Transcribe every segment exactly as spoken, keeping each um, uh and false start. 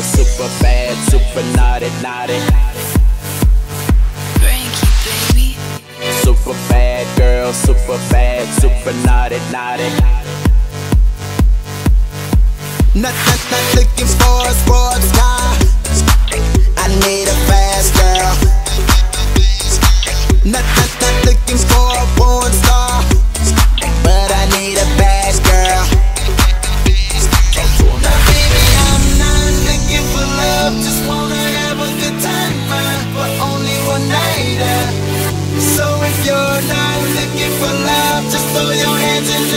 girl super bad, super naughty, naughty. Frankie, baby. Super bad girl, super bad, super naughty, naughty. Not, not, not looking for a sports car. I need a fast girl. Not, not, not looking for a porn star, but I need a fast girl. Just wanna have a good time, but only one nighter. So if you're not looking for love, just throw your hands in the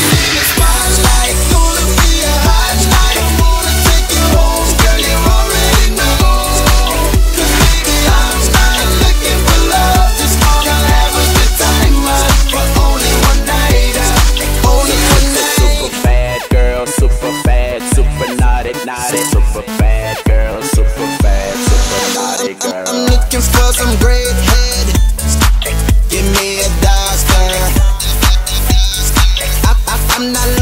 in the spotlight, gonna be a hot night. I wanna take you home, girl, you already know. 'Cause baby, I'm not looking for love, just wanna have a good time, but only one nighter. Only one nighter. Super bad girl, super. Super bad girl, super bad, super naughty girl. I'm looking for some great head. Give me a dog star. I'm not